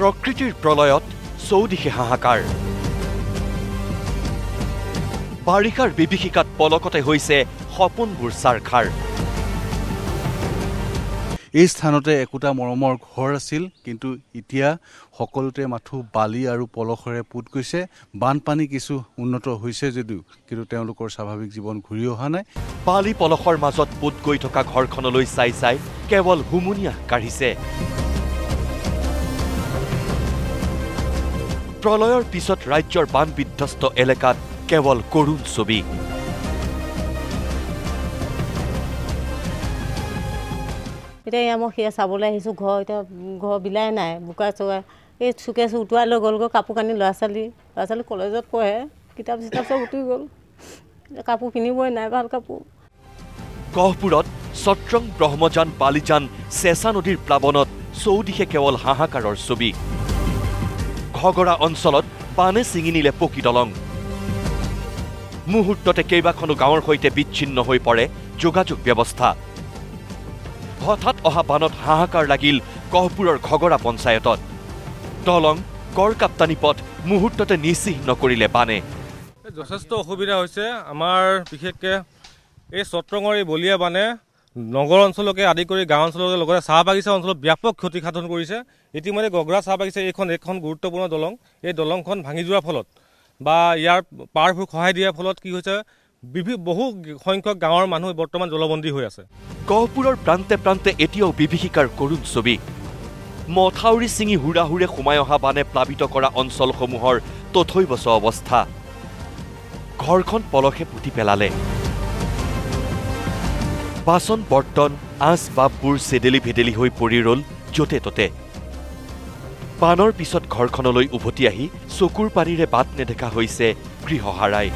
প্ৰকৃতিৰ প্ৰলয়ত চৌদিশে হাহাকাৰ বাৰিষাৰ বিভীষিকাত পলকতে হৈছে সপোনবোৰ সাৰখাৰ এই স্থানতে একোটা মৰমৰ ঘৰ আছিল কিন্তু ইতিয়া সকলোতে মাথো বালি আৰু পলখৰে পুত গৈছে বানপানী কিছু উন্নত হৈছে যদিও কিন্তু তেওঁলোকৰ স্বাভাৱিক জীৱন ঘূৰি অহা নাই বালি পলখৰ মাজত পুত গৈ থকা ঘৰখনলৈ চাই চাই কেৱল হুমুনিয়া কাঢ়িছে প্ৰলয়ৰ পিছত ৰাজ্যৰ বান বিধ্বস্ত এলেকাত কেৱল কৰুণ ছবি এটা আমি হিয়া চাবলৈ আহিছো ঘৰ এটা ঘৰ বিলাই নাই বুকা চোৱা এই সুকেছ উঠুৱাই লৈ গ'ল কাপোৰ কানি ল'ৰা ছোৱালী কলেজত পঢ়ে কিতাপ চিতাপ চব উঠি গ'ল কাপোৰ কিনিবই নাই ভাল কাপোৰ গহপুৰত সত্ৰং ব্ৰহ্মজান বালিজান চেঁচা নদীৰ প্লাবনত চৌদিশে কেৱল হাহাকাৰৰ ছবি ঘগৰা অঞ্চলত পানী ছিঙি নিলে পকী দলং মুহূৰ্ততে কেইবাখনো গাঁৱৰ সৈতে বিচ্ছিন্ন হৈ পৰে যোগাযোগ ব্যৱস্থা হঠাৎ অহা বানত হাহাকাৰ লাগিল গহপুৰৰ ঘগৰা পঞ্চায়তত দলং কৰ কাপ্তানি পথ মুহূৰ্ততে নিচিহ্ন কৰিলে বানে যথেষ্ট অসুবিধা হৈছে আমাৰ বিশেষকৈ এই চত্ৰঙৰ এই বলিয়া বানে নগৰ অঞ্চলকে আদি কৰি গাঁও অঞ্চলকে লগতে চাহ বাগিচা অঞ্চলত ব্যাপক ক্ষতি সাধন কৰিছে ইতিমধ্যে গগৰা চাহ বাগিচা এখন গুৰুত্বপূৰ্ণ দলং এই দলংখন ভাঙি যোৱাৰ ফলত বা ইয়াৰ পাৰবোৰ খহাই দিয়াৰ ফলত কি হৈছে বহু সংখ্যক গাঁৱৰ মানুহ বৰ্তমান জলবন্দী হৈ আছে গহপুৰৰ প্ৰান্তে প্ৰান্তে এতিয়াও বিভীষিকাৰ কৰুণ ছবি মথাউৰি ছিঙি হুৰাহুৰে সোমাই অহা বানে প্লাবিত কৰা অঞ্চলসমূহৰ তথৈবচ অৱস্থা ঘৰখন পলকে পুতি পেলালে বাসন বৰ্তন আঁচ বাপবোৰ চেদেলি ভেদেলি হৈ পৰি ৰ'ল য'তে ত'তে বানৰ পিছত ঘৰখনলৈ উভতি আহি চকুৰ পানীৰে বাট নেদেখা হৈছে গৃহহাৰাই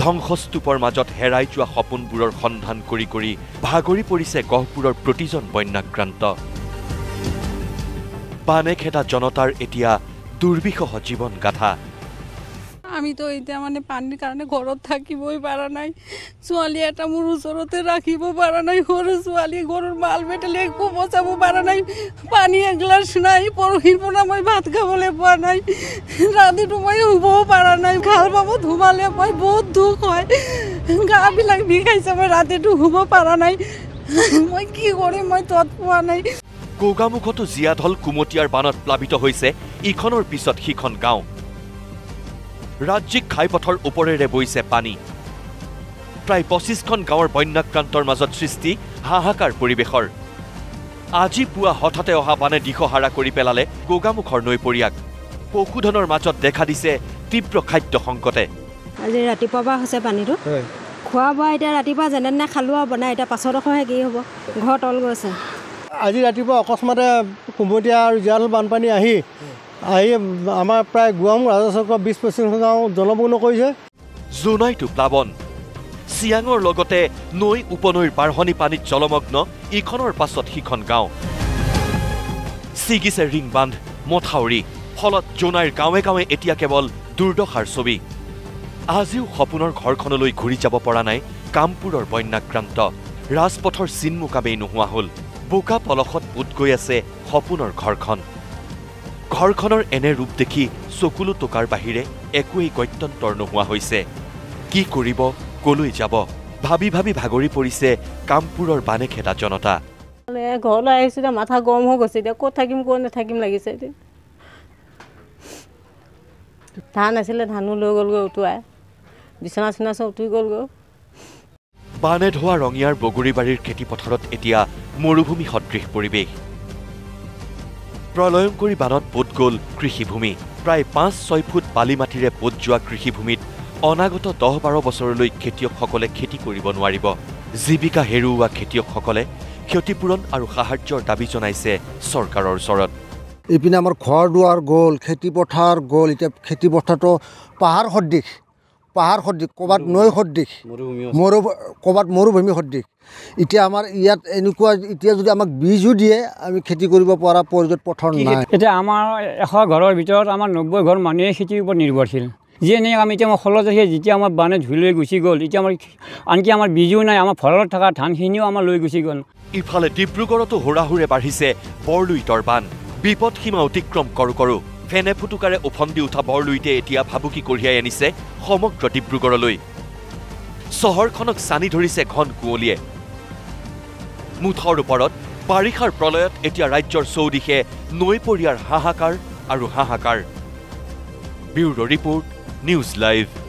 ধ্বংসস্তূপৰ মাজত হেৰাই যোৱা সপোনবোৰৰ সন্ধান কৰি কৰি ভাগৰি পৰিছে গহপুৰৰ প্ৰতিজন বন্যাক্ৰান্ত বানে খেদা জনতাৰ এতিয়া দুৰ্বিষহ জীৱন গাথা আমি তো এতিয়া মানে পানীৰ কাৰণে ঘৰত থাকিবই পৰা নাই ছোৱালী এটা মোৰ ওচৰতে ৰাখিব পৰা নাই ঘৰৰ ছোৱালী ঘৰৰ মাল বেটালে একো বচাব পৰা নাই পানী এগলাছ নাই পৰহিৰ পৰা মই ভাত খাবলৈ পৰা নাই ৰাতিটো মই শুব পৰা নাই খাল পাব ধুমালে মই বহুত দুখ হয় গাবিলাক বিষাইছে মই ৰাতিটো শুব পৰা নাই মই কি কৰিম মই তত পোৱা নাই গোগামুখতো জিয়াঢল কুমতীয়াৰ বানত প্লাবিত হৈছে ইখনৰ পিছত সিখন গাঁও ৰাজ্যিক ঘাইপথৰ ওপৰেৰে বইছে পানী প্ৰায় ২৫খন গাঁৱৰ বন্যাক্ৰান্তৰ মাজত সৃষ্টি হাহাকাৰ পৰিৱেশৰ আজি পুৱা হঠাতে অহা বানে দিশহাৰা কৰি পেলালে গোগামুখৰ নৈপৰীয়াক পশুধনৰ মাজত দেখা দিছে তীব্ৰ খাদ্য সংকটে আজি ৰাতিপুৱা বা হৈছে পানীটো খোৱা বা এটা ৰাতিপুৱা যেনেনে খালুৱা বনাই এটা পাছৰ খহে কি হ'ব ঘৰ তল গৈছে আজি ৰাতিপুৱা অকস্মাতে কুমতীয়া আৰু জিয়াল বানপানী আহি আমাৰ প্ৰায় গুৱাম ৰাজচক্ৰ ২০-২৫ গাঁও জলমগ্ন কৰিছে জোনাইটো প্লাবন সিয়াঙৰ লগতে নৈ উপনৈৰ বাঢ়নী পানীত জলমগ্ন ইখনৰ পাছত সিখন গাঁও ছিগিছে ৰিং বান্ধ মথাউৰি ফলত জোনাইৰ গাঁৱে গাঁৱে এতিয়া কেৱল দুৰ্দশাৰ ছবি আজিও সপোনৰ ঘৰখনলৈ ঘূৰি যাব পৰা নাই কামপুৰৰ বন্যাক্ৰান্ত ৰাজপথৰ চিনমুকাবেই নোহোৱা হ'ল বোকা পলখত পুত গৈ আছে সপোনৰ ঘৰখন ঘৰখনৰ এনে ৰূপ দেখি চকুলো টোকাৰ বাহিৰে একোৱেই গত্যন্তৰ নোহোৱা হৈছে কি কৰিব কলৈ যাব ভাবি ভাবি ভাগৰি পৰিছে কামপুৰৰ বানে খেদা জনতা ঘৰলৈ আহিছোঁ মাথা গৰম হৈ গৈছে ক'ত থাকিম ক'ত নাথাকিম লাগিছে ধান আছিলে ধানো লৈ গ'লগৈ উটুৱাই বিচনা চিনা চব উঠি গ'লগৈ বানে ধোৱা ৰঙিয়াৰ বগৰীবাৰীৰ খেতিপথাৰত এতিয়া মৰুভূমি সদৃশ পৰিৱেশ প্ৰলয়ংকৰী বানত পোত গ'ল কৃষিভূমি প্ৰায় ৫-৬ ফুট বালি মাটিৰে পোত যোৱা কৃষিভূমিত অনাগত ১০-১২ বছৰলৈ খেতিয়কসকলে খেতি কৰিব নোৱাৰিব জীৱিকা হেৰুওৱা খেতিয়কসকলে ক্ষতিপূৰণ আৰু সাহায্যৰ দাবী জনাইছে চৰকাৰৰ ওচৰত ইপিনে আমাৰ ঘৰ দুৱাৰ গ'ল খেতিপথাৰ গ'ল এতিয়া খেতিপথাৰটো পাহাৰ সদৃশ ক'ৰবাত নৈ সদৃশ ক'ৰবাত মৰুভূমি সদৃশ এতিয়া আমাৰ ইয়াত এনেকুৱা এতিয়া যদি আমাক বীজো দিয়ে আমি খেতি কৰিব পৰা পৰ্যাপ্ত পথৰ নাই এতিয়া আমাৰ ১০০ ঘৰৰ ভিতৰত আমাৰ ৯০ ঘৰ মানুহে খেতিৰ ওপৰত নিৰ্ভৰশীল যে নে আমি এতিয়া খলত রাখি যেতিয়া আমার বানে ঝুলি লৈ গুছি গল, এতিয়া আমার আনকি আমার বিজু নাই, আমার ফলত থাকা ধানখিনিও আমার লৈ গুছি গল। ইফালে ডিব্ৰুগড়তো হোৰাহুৰে বাঢ়িছে বৰলুইতৰ বান। বিপদ সীমা অতিক্ৰম কৰো কৰো ফেনে ফুটুকাৰে উফন্দি উঠা বৰলুইতে এতিয়া ভাবুকি কঢ়িয়াই আনিছে সমগ্ৰ ডিব্ৰুগড়লৈ। চহৰখনক সানি ধৰিছে ঘন কুঁৱলীয়ে। মুঠৰ ওপৰত বাৰিষাৰ প্ৰলয়ত এতিয়া ৰাজ্যৰ চৌদিশে নৈপৰীয়াৰ হাহাকাৰ আৰু হাহাকাৰ। Bureau' report, news live.